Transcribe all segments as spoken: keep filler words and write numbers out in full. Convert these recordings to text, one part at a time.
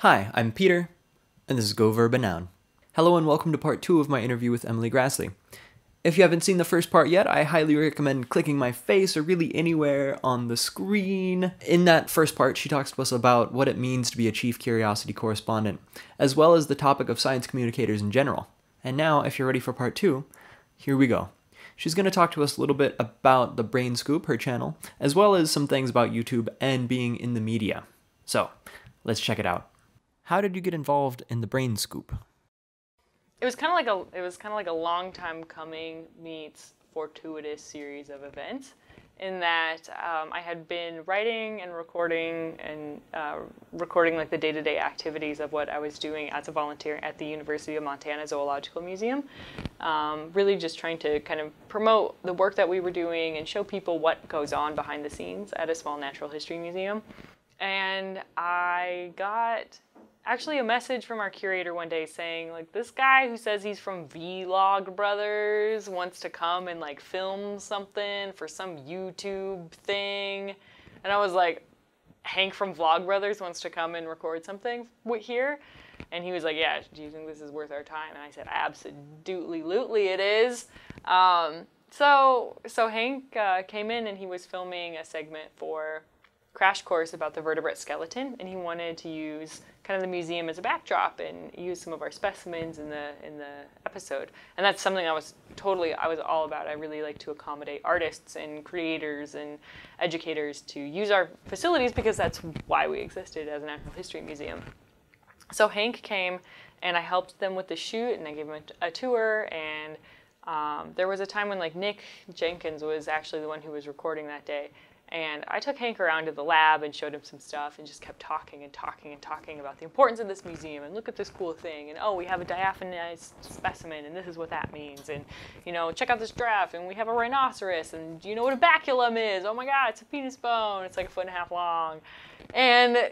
Hi, I'm Peter, and this is Go Verb and Noun. Hello and welcome to part two of my interview with Emily Graslie. If you haven't seen the first part yet, I highly recommend clicking my face or really anywhere on the screen. In that first part, she talks to us about what it means to be a chief curiosity correspondent, as well as the topic of science communicators in general. And now, if you're ready for part two, here we go. She's going to talk to us a little bit about The Brain Scoop, her channel, as well as some things about YouTube and being in the media. So, let's check it out. How did you get involved in The Brain Scoop? It was kind of like a it was kind of like a long time coming meets fortuitous series of events, in that um, I had been writing and recording and uh, recording like the day-to-day activities of what I was doing as a volunteer at the University of Montana Zoological Museum. Um, really just trying to kind of promote the work that we were doing and show people what goes on behind the scenes at a small natural history museum. And I got actually a message from our curator one day saying, like, this guy who says he's from Vlogbrothers wants to come and like film something for some YouTube thing. And I was like, Hank from Vlogbrothers wants to come and record something here? And he was like, yeah, do you think this is worth our time? And I said, absolutely, lootly it is. Um, so, so Hank uh, came in and he was filming a segment for Crash Course about the vertebrate skeleton, and he wanted to use kind of the museum as a backdrop and use some of our specimens in the in the episode. And that's something I was totally I was all about. I really like to accommodate artists and creators and educators to use our facilities, because that's why we existed as a natural history museum. So Hank came and I helped them with the shoot and I gave him a, a tour, and um, there was a time when like Nick Jenkins was actually the one who was recording that day. And I took Hank around to the lab and showed him some stuff and just kept talking and talking and talking about the importance of this museum and look at this cool thing, and oh, we have a diaphanized specimen and this is what that means, and you know, check out this giraffe, and we have a rhinoceros, and do you know what a baculum is? Oh my god, it's a penis bone, it's like a foot and a half long. And, and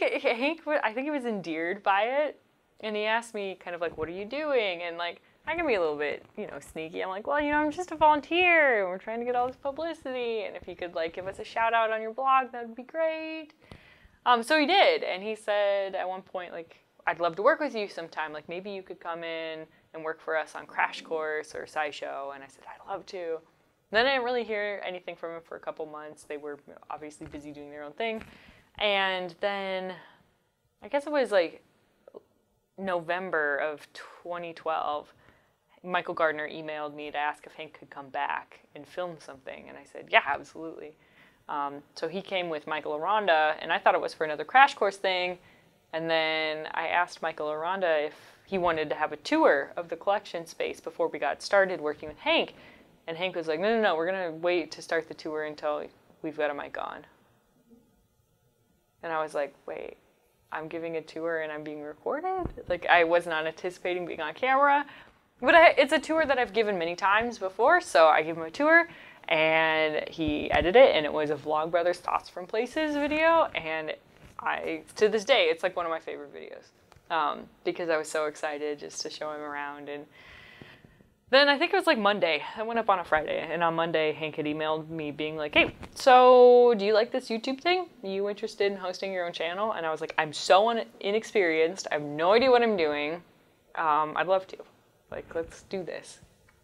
Hank, Hank, I think he was endeared by it, and he asked me kind of like, what are you doing? And like, I can be a little bit, you know, sneaky. I'm like, well, you know, I'm just a volunteer and we're trying to get all this publicity, and if you could like give us a shout out on your blog, that would be great. Um, so he did, and he said at one point, like, I'd love to work with you sometime. Like, maybe you could come in and work for us on Crash Course or SciShow. And I said, I'd love to. And then I didn't really hear anything from him for a couple months. They were obviously busy doing their own thing. And then I guess it was like November of twenty twelve, Michael Gardner emailed me to ask if Hank could come back and film something, and I said, yeah, absolutely. Um, so he came with Michael Aranda, and I thought it was for another Crash Course thing, and then I asked Michael Aranda if he wanted to have a tour of the collection space before we got started working with Hank, and Hank was like, no, no, no, we're going to wait to start the tour until we've got a mic on. And I was like, wait, I'm giving a tour and I'm being recorded? Like, I was not anticipating being on camera. But I, it's a tour that I've given many times before, so I gave him a tour, and he edited it, and it was a Vlogbrothers Thoughts from Places video, and I, to this day, it's like one of my favorite videos, um, because I was so excited just to show him around. And then I think it was like Monday, I went up on a Friday, and on Monday, Hank had emailed me being like, hey, so do you like this YouTube thing? Are you interested in hosting your own channel? And I was like, I'm so un inexperienced, I have no idea what I'm doing, um, I'd love to. Like, let's do this.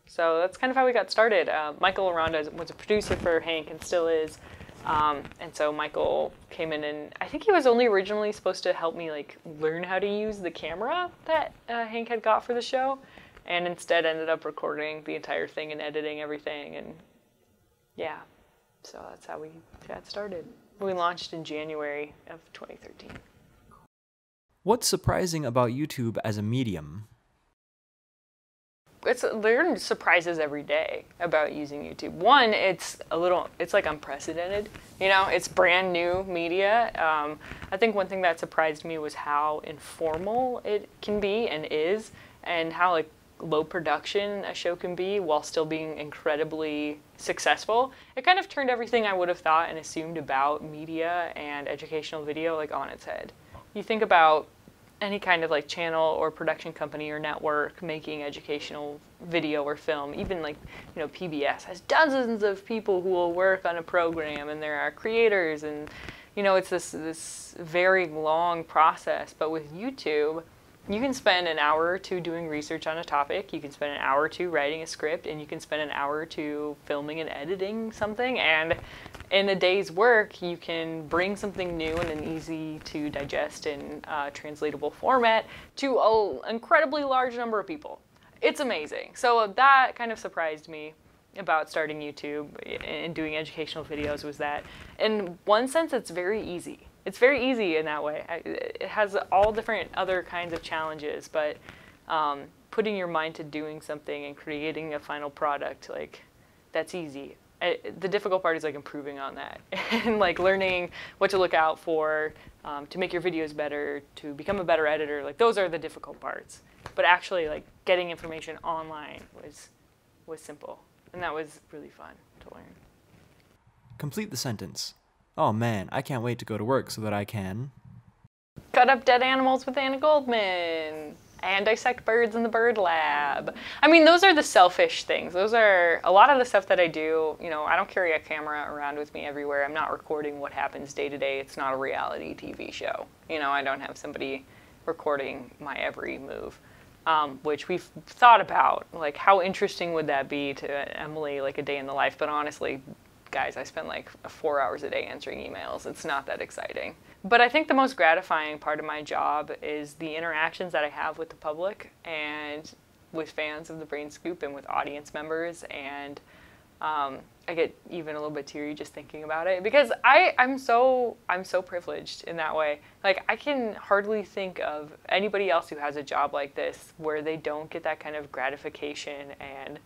So that's kind of how we got started. Uh, Michael Aranda was a producer for Hank and still is. Um, and so Michael came in, and I think he was only originally supposed to help me like learn how to use the camera that uh, Hank had got for the show, and instead ended up recording the entire thing and editing everything. And yeah, so that's how we got started. We launched in January of twenty thirteen. What's surprising about YouTube as a medium? It's, there are surprises every day about using YouTube. One, it's a little, it's like unprecedented. You know, it's brand new media. Um, I think one thing that surprised me was how informal it can be and is, and how like low production a show can be while still being incredibly successful. It kind of turned everything I would have thought and assumed about media and educational video like on its head. You think about any kind of like channel or production company or network making educational video or film, even like, you know, P B S has dozens of people who will work on a program, and there are creators and, you know, it's this, this very long process. But with YouTube, you can spend an hour or two doing research on a topic, you can spend an hour or two writing a script, and you can spend an hour or two filming and editing something, and in a day's work, you can bring something new in an easy to digest and uh, translatable format to an incredibly large number of people. It's amazing. So that kind of surprised me about starting YouTube and doing educational videos was that, in one sense, it's very easy. It's very easy in that way. It has all different other kinds of challenges, but um, putting your mind to doing something and creating a final product, like, that's easy. I, the difficult part is like improving on that and like learning what to look out for, um, to make your videos better, to become a better editor. Like, those are the difficult parts. But actually, like, getting information online was was simple, and that was really fun to learn. Complete the sentence. Oh man, I can't wait to go to work so that I can cut up dead animals with Anna Goldman and dissect birds in the bird lab. I mean, those are the selfish things. Those are a lot of the stuff that I do. You know, I don't carry a camera around with me everywhere. I'm not recording what happens day to day. It's not a reality T V show. You know, I don't have somebody recording my every move, um, which we've thought about. Like, how interesting would that be to Emily, like a day in the life? But honestly, guys, I spend like four hours a day answering emails. It's not that exciting. But I think the most gratifying part of my job is the interactions that I have with the public and with fans of The Brain Scoop and with audience members. And um, I get even a little bit teary just thinking about it, because I, I'm so I'm so privileged in that way. Like, I can hardly think of anybody else who has a job like this where they don't get that kind of gratification and,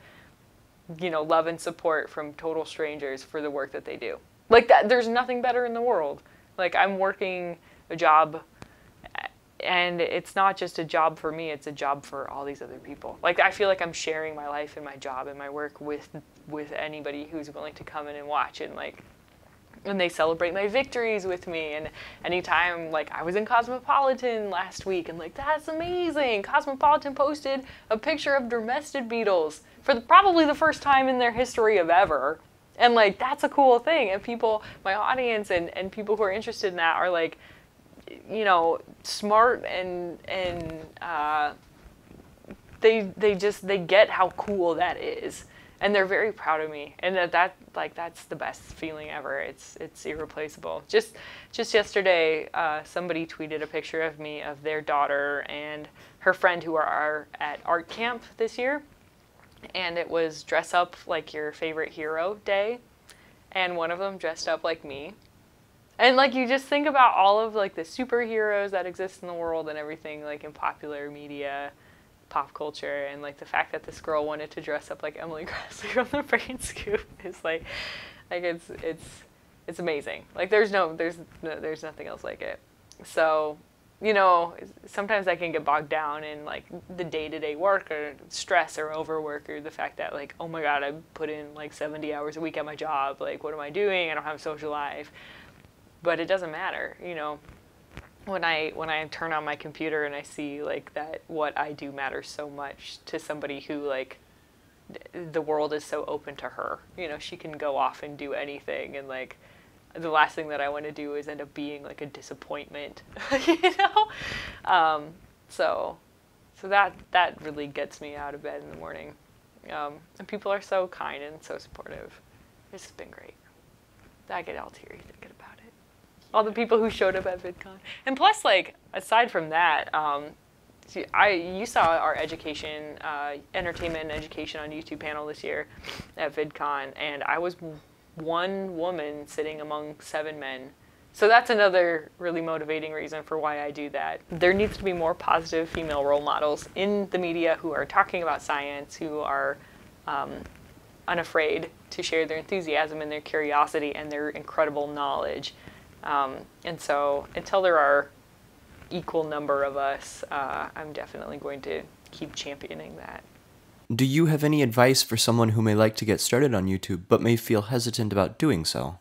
you know, love and support from total strangers for the work that they do. Like, that, there's nothing better in the world. Like, I'm working a job, and it's not just a job for me, it's a job for all these other people. Like, I feel like I'm sharing my life and my job and my work with with anybody who's willing to come in and watch, and like, and they celebrate my victories with me. And anytime, like, I was in Cosmopolitan last week, and like, that's amazing. Cosmopolitan posted a picture of Dermestid beetles for the, probably the first time in their history of ever. And like, that's a cool thing. And people, my audience and, and people who are interested in that are like, you know, smart and, and uh, they, they just, they get how cool that is. And they're very proud of me, and that, that like that's the best feeling ever. It's it's irreplaceable. Just just yesterday, uh, somebody tweeted a picture of me of their daughter and her friend who are at art camp this year, and it was dress up like your favorite hero day, and one of them dressed up like me, and like, you just think about all of like the superheroes that exist in the world and everything, like in popular media, pop culture, and like the fact that this girl wanted to dress up like Emily Graslie from The Brain Scoop is like, like it's it's it's amazing. Like, there's no there's no, there's nothing else like it. So, you know, sometimes I can get bogged down in like the day-to-day work or stress or overwork or the fact that like, oh my god, I put in like seventy hours a week at my job. Like, what am I doing? I don't have a social life. But it doesn't matter, you know. When I when I turn on my computer and I see like that what I do matters so much to somebody who, like, the world is so open to her. You know, she can go off and do anything, and like, the last thing that I want to do is end up being like a disappointment, you know. Um, so, so that that really gets me out of bed in the morning. Um, and people are so kind and so supportive. It's been great. I get all teary thinking about it. All the people who showed up at VidCon. And plus, like, aside from that, um, see, I, you saw our education, uh, entertainment and education on YouTube panel this year at VidCon, and I was one woman sitting among seven men. So that's another really motivating reason for why I do that. There needs to be more positive female role models in the media who are talking about science, who are um, unafraid to share their enthusiasm and their curiosity and their incredible knowledge. Um, and so until there are equal number of us, uh, I'm definitely going to keep championing that. Do you have any advice for someone who may like to get started on YouTube but may feel hesitant about doing so?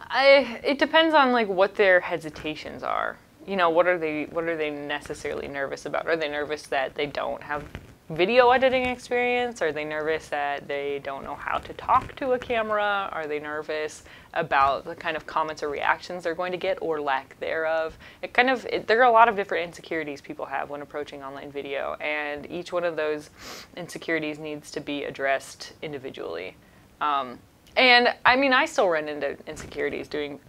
I, it depends on like what their hesitations are. You know, what are they, what are they necessarily nervous about? Are they nervous that they don't have video editing experience? Are they nervous that they don't know how to talk to a camera? Are they nervous about the kind of comments or reactions they're going to get, or lack thereof? It kind of, it, there are a lot of different insecurities people have when approaching online video, and each one of those insecurities needs to be addressed individually. Um, and I mean, I still run into insecurities doing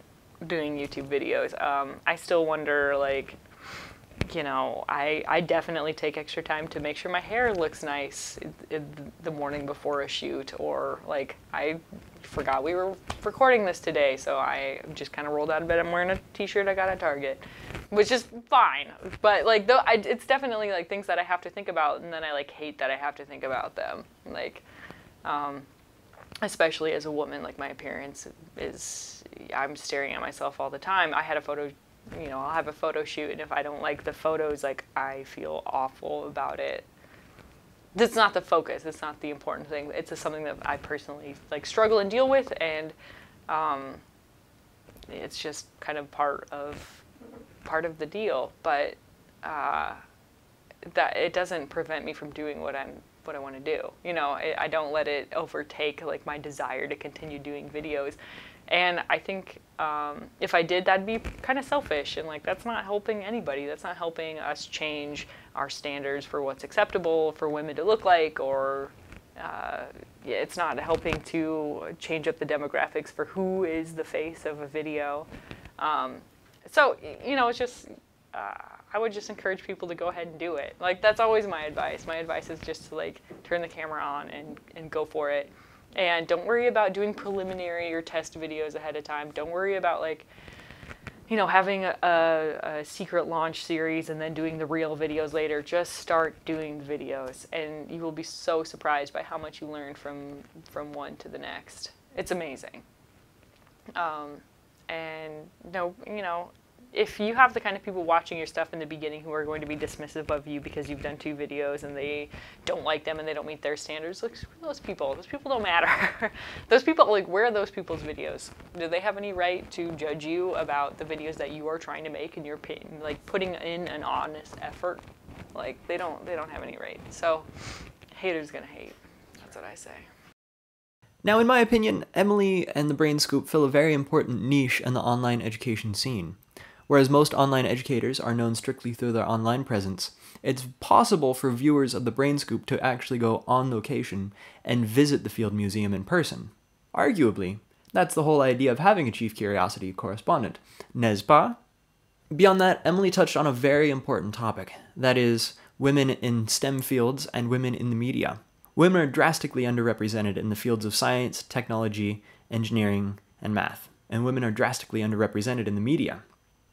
doing YouTube videos. Um, I still wonder, like, you know, I, I definitely take extra time to make sure my hair looks nice the morning before a shoot, or like, I forgot we were recording this today, so I just kind of rolled out of bed. I'm wearing a t-shirt I got at Target, which is fine. But like, though, I, it's definitely like things that I have to think about, and then I like hate that I have to think about them. Like, um, especially as a woman, like my appearance is, I'm staring at myself all the time. I had a photo you know, I'll have a photo shoot, and if I don't like the photos, like, I feel awful about it. That's not the focus. It's not the important thing. It's just something that I personally, like, struggle and deal with, and um, it's just kind of part of, part of the deal. But uh, that, it doesn't prevent me from doing what I'm, what I want to do. You know, I, I don't let it overtake, like, my desire to continue doing videos. And I think um, if I did, that'd be kind of selfish, and like, that's not helping anybody. That's not helping us change our standards for what's acceptable for women to look like, or uh, it's not helping to change up the demographics for who is the face of a video. Um, so, you know, it's just, uh, I would just encourage people to go ahead and do it. Like, that's always my advice. My advice is just to like, turn the camera on and, and go for it. And don't worry about doing preliminary or test videos ahead of time. Don't worry about, like, you know, having a, a, a secret launch series and then doing the real videos later. Just start doing videos, and you will be so surprised by how much you learn from from one to the next. It's amazing. Um, and no, you know, if you have the kind of people watching your stuff in the beginning who are going to be dismissive of you because you've done two videos and they don't like them and they don't meet their standards, like, screw those people. Those people don't matter. Those people, like, where are those people's videos? Do they have any right to judge you about the videos that you are trying to make and you're like putting in an honest effort? Like, they don't, they don't have any right. So, haters gonna hate. That's what I say. Now, in my opinion, Emily and The Brain Scoop fill a very important niche in the online education scene. Whereas most online educators are known strictly through their online presence, it's possible for viewers of The Brain Scoop to actually go on location and visit the Field Museum in person. Arguably, that's the whole idea of having a chief curiosity correspondent, n'est-ce pas? Beyond that, Emily touched on a very important topic, that is, women in STEM fields and women in the media. Women are drastically underrepresented in the fields of science, technology, engineering, and math, and women are drastically underrepresented in the media.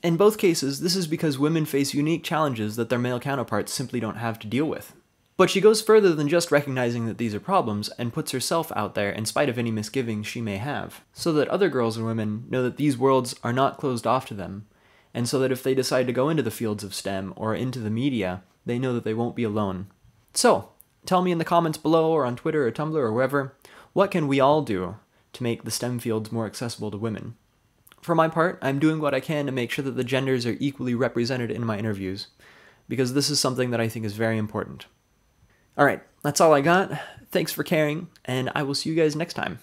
In both cases, this is because women face unique challenges that their male counterparts simply don't have to deal with. But she goes further than just recognizing that these are problems and puts herself out there in spite of any misgivings she may have, so that other girls and women know that these worlds are not closed off to them, and so that if they decide to go into the fields of STEM or into the media, they know that they won't be alone. So, tell me in the comments below or on Twitter or Tumblr or wherever, what can we all do to make the STEM fields more accessible to women? For my part, I'm doing what I can to make sure that the genders are equally represented in my interviews, because this is something that I think is very important. Alright, that's all I got. Thanks for caring, and I will see you guys next time.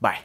Bye.